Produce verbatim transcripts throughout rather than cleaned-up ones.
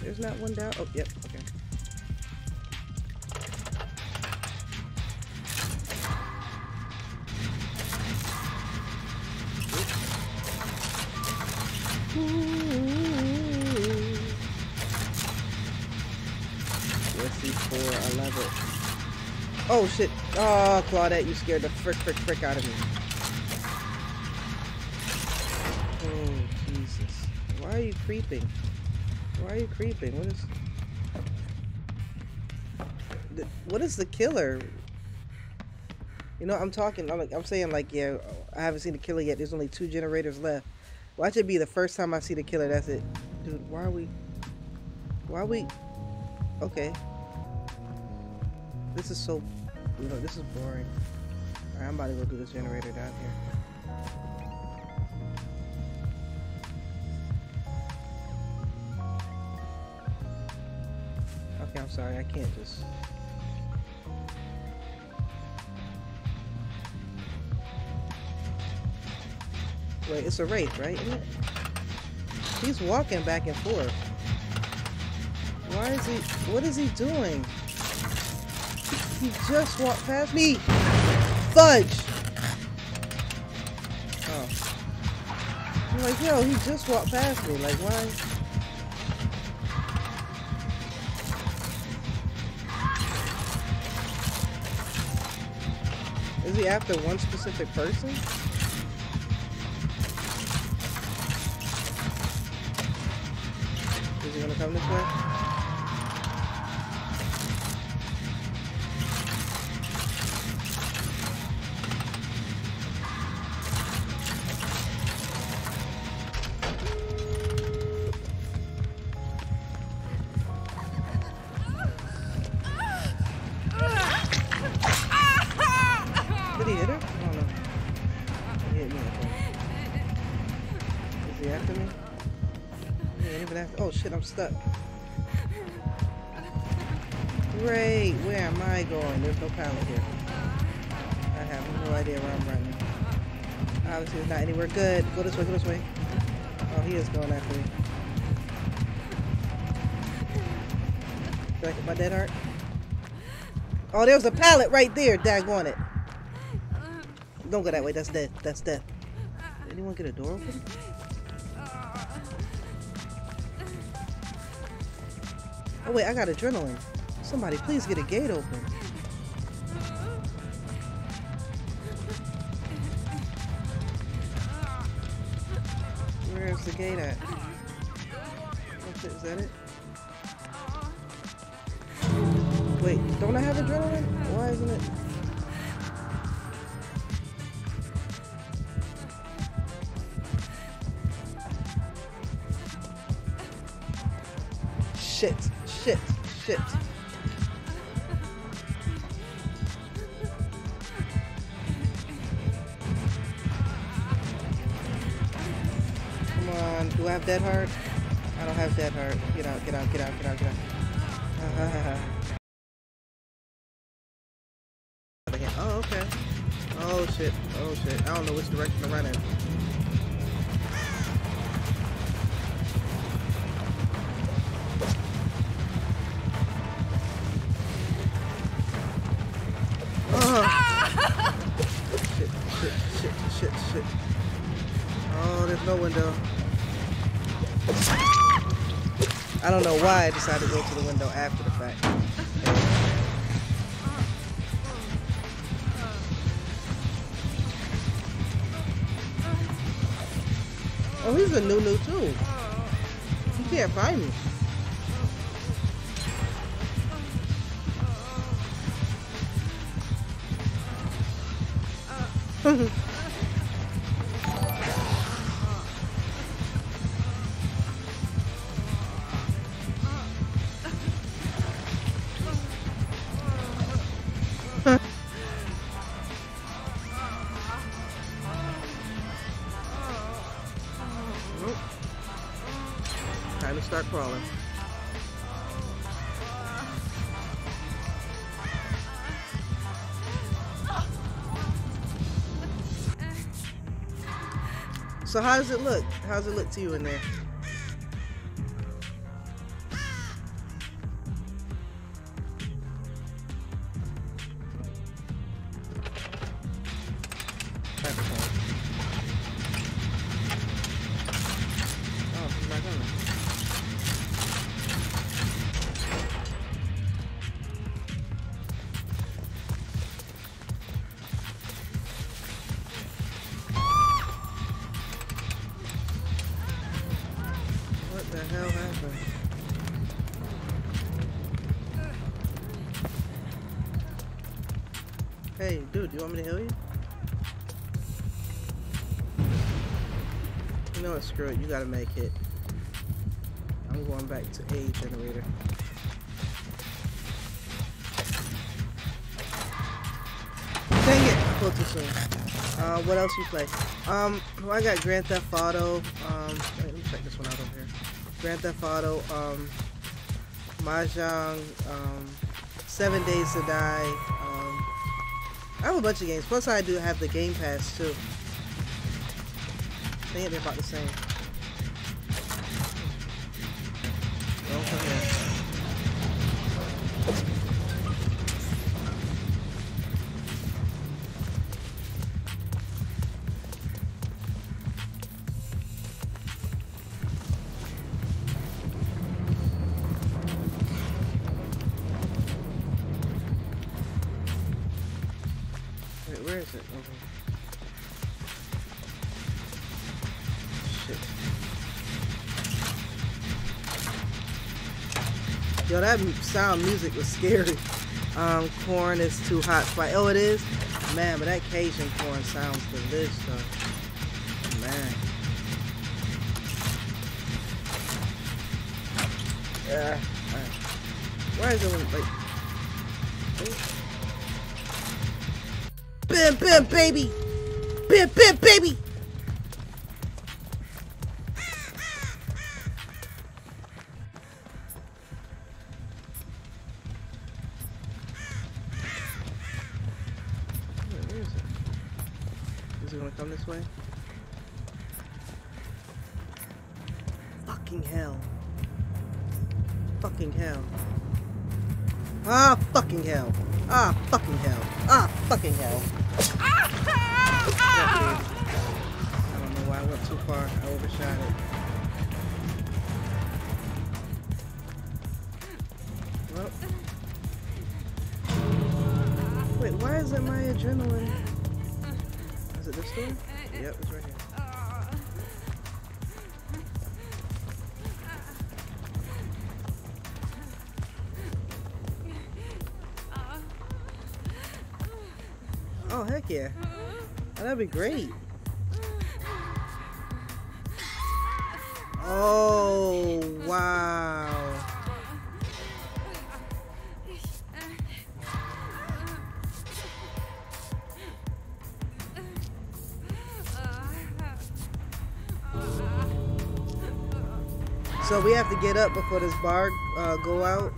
There's not one down. Oh, yep. Okay. U S C four, I love it. Oh shit. Oh, Claudette, you scared the frick, frick, frick out of me. Oh, Jesus. Why are you creeping? Why are you creeping? What is... The, what is the killer? You know, I'm talking, I'm, like, I'm saying like, yeah, I haven't seen the killer yet. There's only two generators left. Watch it be the first time I see the killer, that's it. Dude, why are we... Why are we... Okay. This is so... You know, this is boring. Alright, I'm about to go do this generator down here. Okay, I'm sorry, I can't just... Wait, it's a wraith, right? Isn't it? He's walking back and forth. Why is he... What is he doing? He just walked past me! Fudge! Oh. I'm like, yo, he just walked past me. Like, why... Is he after one specific person? Is he gonna come this way? I'm stuck. Great, where am I going? There's no pallet here. I have no idea where I'm running. Obviously it's not anywhere good. Go this way, go this way. Oh, he is going after me. Did I get my dead heart? Oh, there was a pallet right there, daggone it. Don't go that way, that's death, that's death. Did anyone get a door open? Oh wait, I got adrenaline. Somebody please get a gate open. Where's the gate at? That's it, is that it? Wait, don't I have adrenaline? Why isn't it? Shit. Shit, shit. Come on, do I have dead heart? I don't have dead heart. Get out, get out, get out, get out, get out. Oh, okay. Oh, shit, oh, shit. I don't know which direction to run in. I don't know why I decided to go to the window after the fact. Oh, he's a new new too. He can't find me. So how does it look? How does it look to you in there? hell happened? Hey, dude, you want me to heal you? You know what, screw it, you gotta make it. I'm going back to A generator. Dang it! I pulled too soon. Uh, what else you play? Um, well, I got Grand Theft Auto. Um, wait, let me check this one out over here. Grand Theft Auto, um, Mahjong, um, Seven Days to Die. Um, I have a bunch of games. Plus, I do have the Game Pass too. I think they're about the same. Don't come here. Yo, that sound music was scary. Um, corn is too hot. Spice. Oh, it is? Man, but that Cajun corn sounds delicious, though. Man. Yeah. All right. Why is it like... Bim, bim, baby! Bim, bim, baby! Way. Fucking hell. Fucking hell. Ah, fucking hell. Ah, fucking hell. Ah, fucking hell. I don't know why I went too far. I overshot it. Well. Wait, why is it my adrenaline? Is it this one? Yep, it's right here. Oh, heck yeah. Oh, that'd be great. Oh, wow. So we have to get up before this bar uh, go out.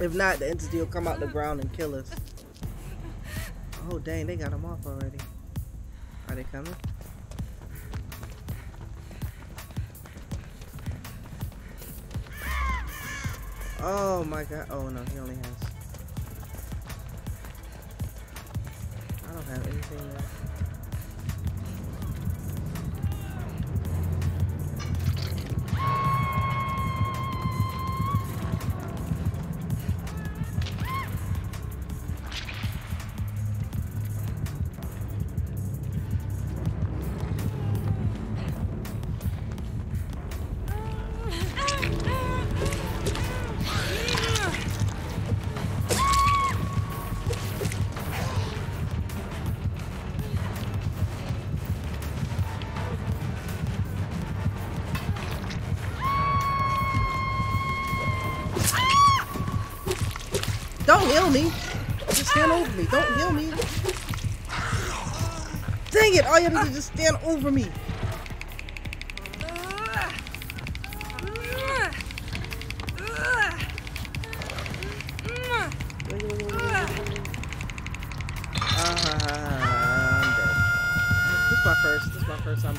If not, the entity will come out the ground and kill us. Oh dang, they got them off already. Are they coming? Oh my god. Oh no, he only has. I don't have anything left. Don't heal me! Just stand over me! Don't heal me! Dang it! All you have to do is just stand over me! Uh, this is my first. This is my first time.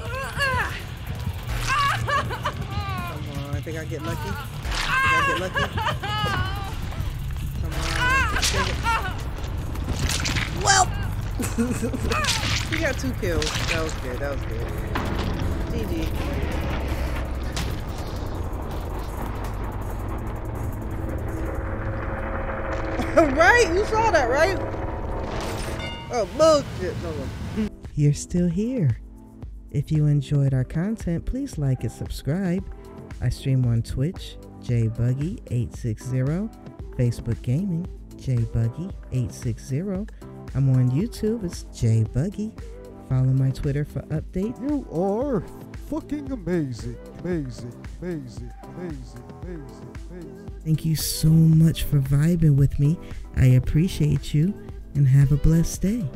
Come on, I think I get lucky. I get lucky. Come on. Well, we got two kills. That was good. That was good. G G. Right? You saw that, right? Oh, bullshit. No one. You're still here. If you enjoyed our content, please like and subscribe. I stream on Twitch, J Buggy eight sixty, Facebook Gaming, J Buggy eight sixty. I'm on YouTube, it's JBuggy. Follow my Twitter for updates. You are fucking amazing, amazing, amazing, amazing, amazing, amazing. Thank you so much for vibing with me. I appreciate you and have a blessed day.